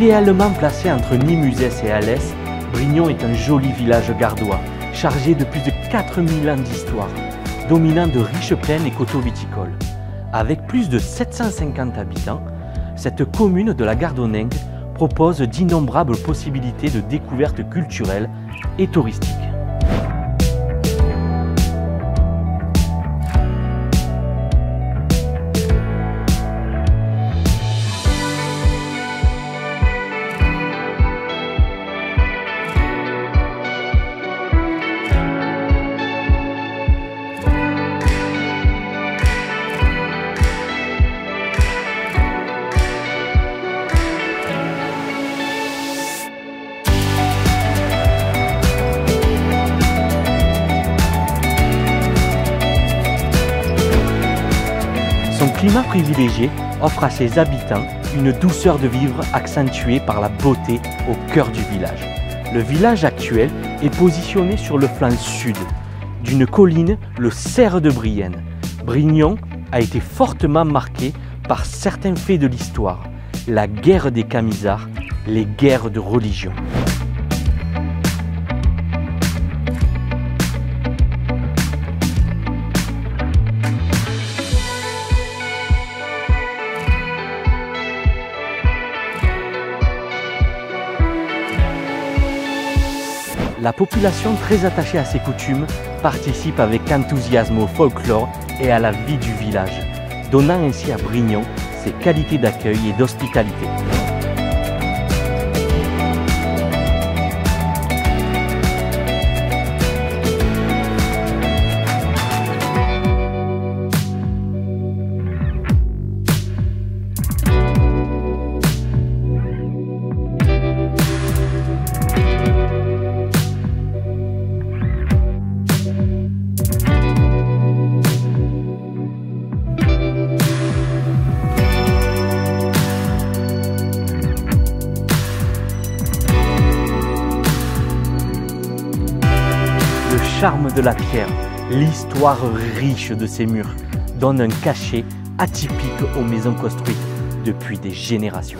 Idéalement placé entre Nîmes et Alès, Brignon est un joli village gardois, chargé de plus de 4000 ans d'histoire, dominant de riches plaines et coteaux viticoles. Avec plus de 750 habitants, cette commune de la Gardonnenque propose d'innombrables possibilités de découvertes culturelles et touristiques. Son climat privilégié offre à ses habitants une douceur de vivre accentuée par la beauté au cœur du village. Le village actuel est positionné sur le flanc sud d'une colline, le Serre de Brienne. Brignon a été fortement marqué par certains faits de l'histoire, la guerre des Camisards, les guerres de religion. La population, très attachée à ses coutumes, participe avec enthousiasme au folklore et à la vie du village, donnant ainsi à Brignon ses qualités d'accueil et d'hospitalité. Le charme de la pierre, l'histoire riche de ses murs, donne un cachet atypique aux maisons construites depuis des générations.